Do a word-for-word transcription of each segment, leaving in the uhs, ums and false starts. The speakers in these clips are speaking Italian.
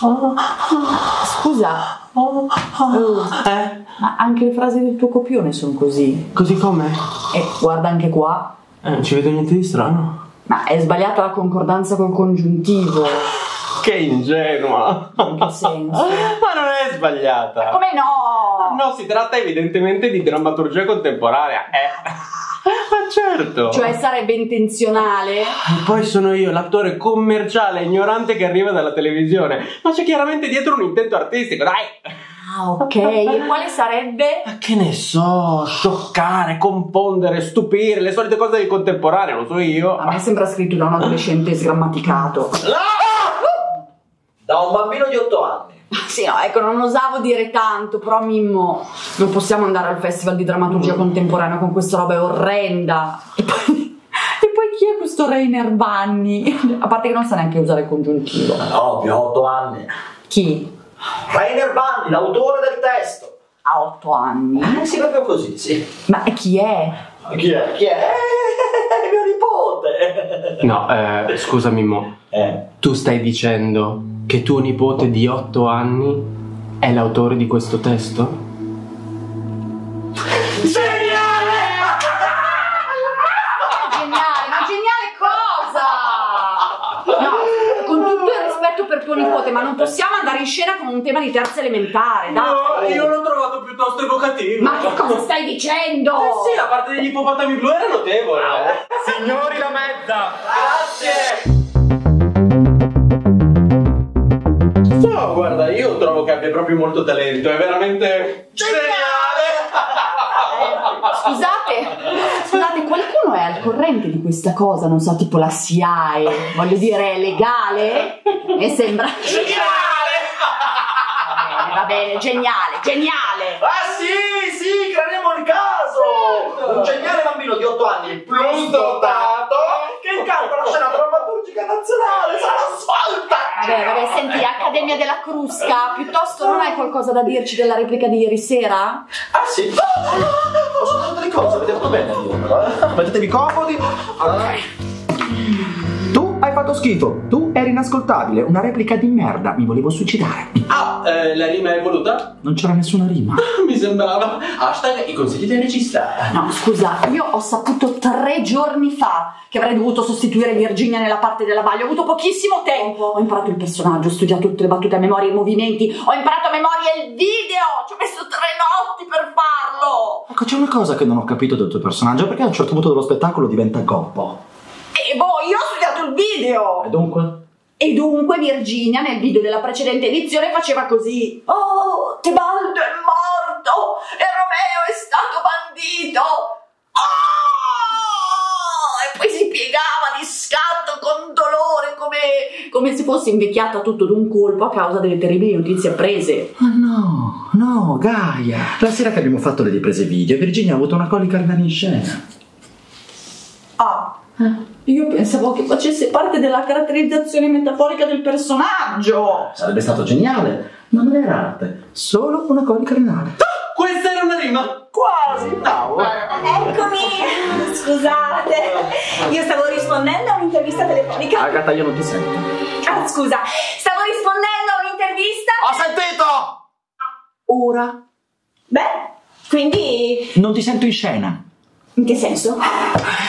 Oh, scusa. Oh, oh. Eh? Ma anche le frasi del tuo copione sono così. Così come? E guarda anche qua. Eh, non ci vedo niente di strano. Ma è sbagliata la concordanza col congiuntivo. Che ingenua. In che senso? Ma non è sbagliata. Ma come no? No, si tratta evidentemente di drammaturgia contemporanea. Eh. Ma certo! Cioè sarebbe intenzionale? E poi sono io, l'attore commerciale ignorante che arriva dalla televisione. Ma c'è chiaramente dietro un intento artistico, dai! Ah, ok. E quale sarebbe? Ma che ne so, scioccare, confondere, stupire, le solite cose del contemporaneo, lo so io. A me sembra scritto da un adolescente sgrammaticato. Ah! Da un bambino di otto anni. Sì, no, ecco, non osavo dire tanto, però Mimmo, non possiamo andare al festival di drammaturgia contemporanea con questa roba orrenda. E poi, e poi chi è questo Rainer Bunny? A parte che non sa neanche usare il congiuntivo. No, più ha otto anni. Chi? Rainer Bunny, l'autore del testo. Ha otto anni? Eh, sì, proprio così, sì. Ma chi è? Chi è? Chi è? È mio nipote. No, eh, scusa Mimmo, eh. Tu stai dicendo che tuo nipote di otto anni è l'autore di questo testo? Geniale! Ma geniale, ma geniale cosa? No, con tutto il rispetto per tuo nipote, ma non possiamo andare in scena con un tema di terza elementare, dai! No, io l'ho trovato piuttosto evocativo! Ma che cosa stai dicendo? Eh sì, la parte degli ippopotami blu era notevole! Signori la mezza! Grazie! No, guarda, io trovo che abbia proprio molto talento, è veramente geniale! Scusate, scusate, qualcuno è al corrente di questa cosa, non so, tipo la S I A E, voglio dire, è legale? Mi sembra geniale! Va bene, va bene, geniale, geniale! Ah sì, sì, crediamo il caso! Certo. Un geniale bambino di otto anni, plus dotato, che incarica la scena drammaturgica nazionale, sarà svolta! Vabbè, vabbè, senti, Accademia della Crusca, piuttosto non hai qualcosa da dirci della replica di ieri sera? Ah sì? Ho sentito delle cose, avete fatto bene. Mettetevi comodi. Ok. Tu hai fatto schifo, tu eri inascoltabile, una replica di merda, mi volevo suicidare. Ah, eh, la rima è voluta? Non c'era nessuna rima. Mi sembrava. Hashtag i consigli del regista. No, scusa, io ho saputo tre giorni fa che avrei dovuto sostituire Virginia nella parte della Valle. Ho avuto pochissimo tempo. Ho imparato il personaggio, ho studiato tutte le battute a memoria, i movimenti. Ho imparato a memoria il video. Ci ho messo tre notti per farlo. Ecco, c'è una cosa che non ho capito del tuo personaggio. Perché a un certo punto dello spettacolo diventa gobbo? E boh, io ho studiato il video. E dunque? E dunque Virginia nel video della precedente edizione faceva così. Oh, Tebaldo è morto e Romeo è stato bandito. Oh! E poi si piegava di scatto con dolore come, come se fosse invecchiata tutto d'un colpo a causa delle terribili notizie apprese. Ma no, no, Gaia. La sera che abbiamo fatto le riprese video Virginia ha avuto una colica al in scena. Ah. Eh. Io pensavo che facesse parte della caratterizzazione metaforica del personaggio. Sarebbe stato geniale, ma non era arte, solo una colica renale. Ah, questa era una rima! Quasi, bravo! Eccomi! Scusate, io stavo rispondendo a un'intervista telefonica. Agata, io non ti sento. Ah, scusa, stavo rispondendo a un'intervista. Ho sentito! Ora? Beh, quindi... Non ti sento in scena. In che senso?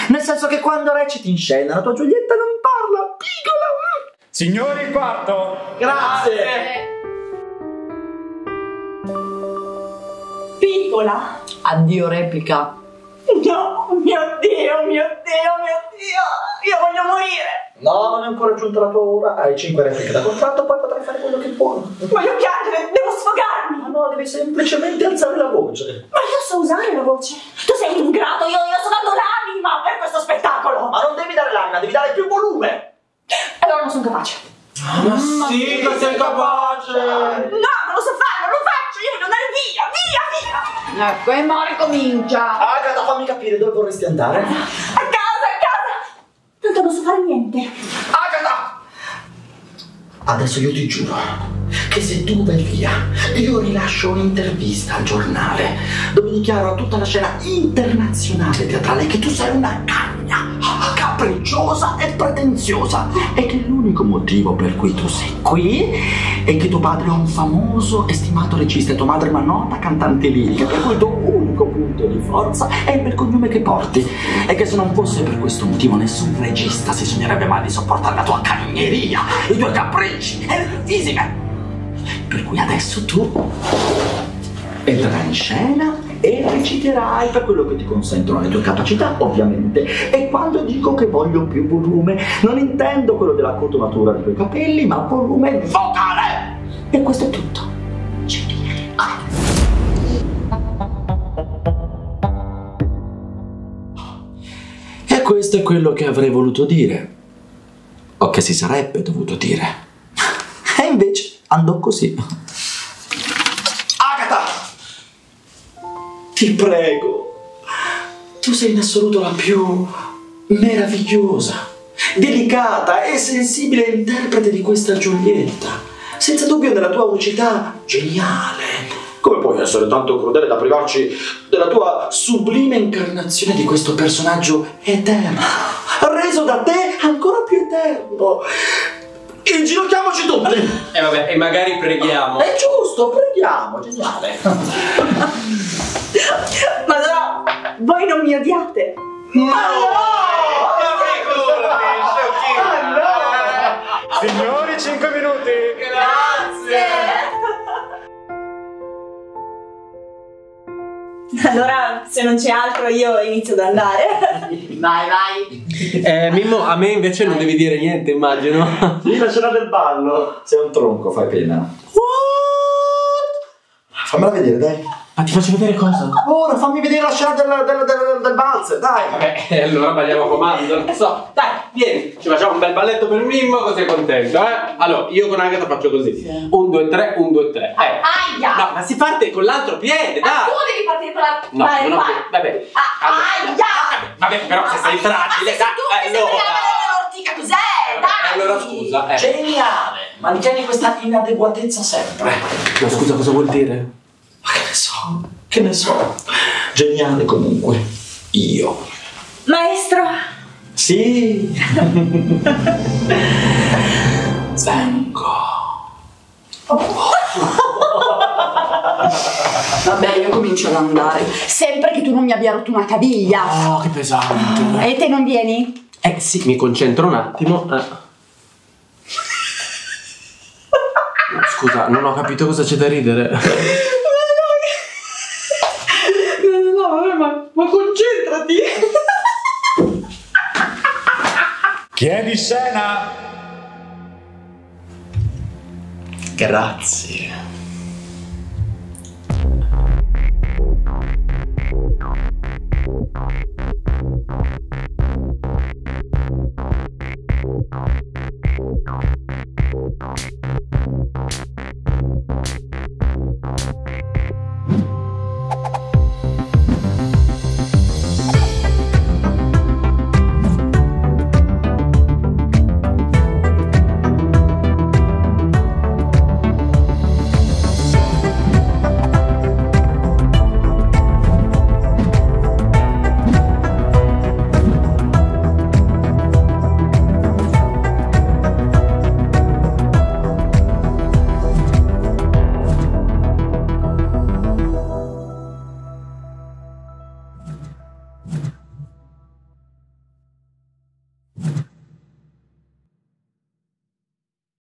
Nel senso che quando reciti in scena la tua Giulietta non parla, piccola! Signori, il quarto! Grazie! Grazie. Piccola! Addio replica! No, mio Dio, mio Dio, mio Dio! Io voglio morire! No, non è ancora giunta la tua ora, hai cinque repliche da contratto, poi potrai fare quello che vuoi. Voglio piangere, devo sfogarmi! Ma no, devi semplicemente alzare la voce. Ma io so usare la voce! Tu sei ingrato, io, io sto dando l'anima per questo spettacolo! Ma non devi dare l'anima, devi dare più volume! Allora non sono capace. Ah, ma mm, sì, che sei, sei capace! No, non lo so fare, non lo faccio, io voglio andare via, via, via! Ecco, e mo' ricomincia! Agata, fammi capire dove vorresti andare. Tanto non so fare niente. Agata! Adesso io ti giuro che se tu vai via, io rilascio un'intervista al giornale dove dichiaro a tutta la scena internazionale teatrale che tu sei una cagna. capricciosa e pretenziosa, e che l'unico motivo per cui tu sei qui è che tuo padre è un famoso e stimato regista e tua madre è una nota cantante lirica, per cui il tuo unico punto di forza è il bel cognome che porti, e che se non fosse per questo motivo nessun regista si sognerebbe mai di sopportare la tua cagneria, i tuoi capricci e le fisiche. Per cui adesso tu entrerai in scena e reciterai per quello che ti consentono le tue capacità, ovviamente. E quando dico che voglio più volume, non intendo quello della cotonatura dei tuoi capelli, ma volume vocale! E questo è tutto. Ci vediamo. E questo è quello che avrei voluto dire, o che si sarebbe dovuto dire. E invece andò così. Agata! Ti prego, tu sei in assoluto la più meravigliosa, delicata e sensibile interprete di questa Giulietta. Senza dubbio della tua unicità geniale. Come puoi essere tanto crudele da privarci della tua sublime incarnazione di questo personaggio eterno, reso da te ancora più eterno? Inginocchiamoci tutti! E eh vabbè, e magari preghiamo. È giusto, preghiamo, geniale. Ma no, voi non mi odiate. No! Ma no! Signori, cinque minuti! Grazie! Allora, se non c'è altro, io inizio ad andare. Vai, vai! Eh, Mimmo, a me invece non devi dire niente, immagino. Lì la cena del ballo. Sei un tronco, fai pena. What? Fammela vedere, dai. Ma ti faccio vedere cosa? Ora fammi vedere la scena del, del, del, del balzo, dai. Vabbè, allora balliamo a comando, non so. Dai, vieni, ci facciamo un bel balletto per Mimmo, così è contento, eh. Allora, io con Agata faccio così. Sì. Un, due, tre, un, due, tre. Eh. Aia! No, ma si parte con l'altro piede, dai. Ma tu devi partire con l'altro piede. No, no, vabbè. Allora, aia! Vabbè, però se sei fragile, dai, allora. Cos'è? Dai! Allora scusa, eh. Geniale! Mantieni questa inadeguatezza sempre. No, scusa, cosa vuol dire? Ma che ne so, che ne so. Geniale comunque, io. Maestro! Sì! Vengo. Oh. Vabbè, io comincio ad andare. Sempre che tu non mi abbia rotto una caviglia. Oh, che pesante. E te non vieni? Eh sì, mi concentro un attimo. Eh. Scusa, non ho capito cosa c'è da ridere. Ma concentrati! Chi è di Scena? Grazie.